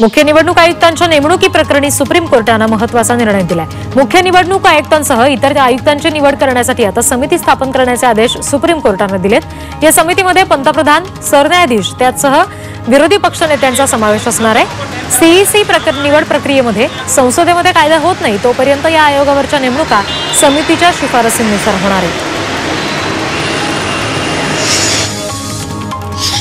मुख्य निवडणूक आयुक्तांच्या नेमणुकीप्रकरणी सुप्रीम कोर्टाने महत्त्वाचा निर्णय दिलाय। मुख्य निवडणूक आयुक्तांसह इतर आयुक्तांची निवड करण्यासाठी आता समिती स्थापन करण्याचे आदेश सुप्रीम कोर्टाने दिलेत। या समितीमध्ये पंतप्रधान, सरन्यायाधीश त्यासह विरोधी पक्षनेत्यांचा समावेश असणार आहे। सीईसी निवड प्रक्रियेमध्ये संसदेमध्ये कायदा होत नाही तोपर्यंत या आयोगावरच्या नेमणुका समितीच्या शिफारसींनुसार होणार आहेत।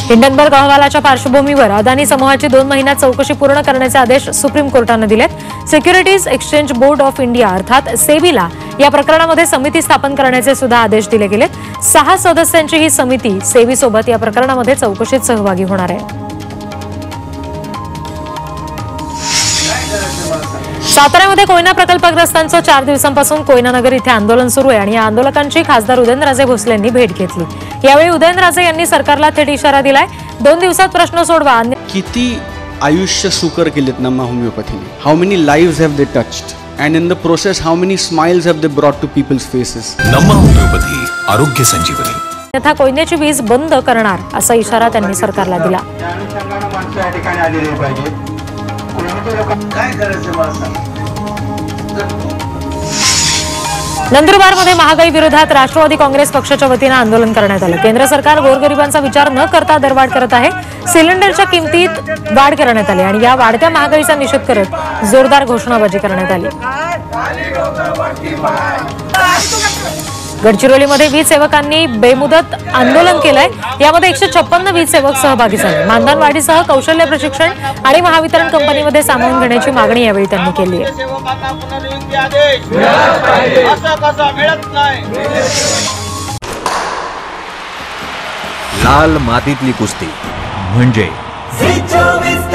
हिंडनबर्ग अहवालाच्या पार्श्वभूमीवर अदानी समूहाची 2 महिन्यात चौकशी पूर्ण करण्याचे आदेश सुप्रीम कोर्टाने दिलेत। Securities exchange board of India अर्थात सेबीला या प्रकरणामध्ये समिती स्थापन करण्याचे सुद्धा आदेश दिले गेलेत। 6 सदस्यांची ही समिती सेबी सोबत या प्रकरणामध्ये चौकशीत सहभागी होणार आहे। साताऱ्यामध्ये कोयना प्रकल्पग्रस्तांचं 4 दिवसांपासून कोयना नगर इथे आंदोलन सुरू आहे आणि या आंदोलकांची खासदार उदयनराजे भोसले यांनी भेट घेतली। यावेळी उदयनराजे यांनी सरकारला थेट इशारा दिलाय, 2 दिवसात प्रश्न सोडवा। किती आयुष्य सुकर केलेत नम्मा होमिओपॅथीने। How many lives have they touched and in the process how many smiles have they brought to people's faces. Namma homeopathy Arogya संजीवनी। तथा कोयनेची वीज बंद करणार असा इशारा त्यांनी सरकारला दिला। नंदुरबार मध्ये महागाई विरोधात राष्ट्रवादी काँग्रेस पक्षाच्या वतीने आंदोलन करण्यात आलं। केंद्र सरकार गोरगरिबांचा विचार न करता दरवाढ करत आहे। सिलेंडरच्या किमतीत वाढ करण्यात आली आणि या वाढत्या महागाईचा निषेध करत जोरदार घोषणाबाजी करण्यात आली। गडचिरोलीमध्ये वीज सेवकांनी बेमुदत आंदोलन केलंय। यामध्ये 156 वीज सेवक सहभागी झाले। मानधनवाढीसह कौशल्य प्रशिक्षण आणि महावितरण कंपनीमध्ये सामावून घेण्याची मागणी यावेळी त्यांनी केली आहे। लाल मातीतली कुस्ती म्हणजे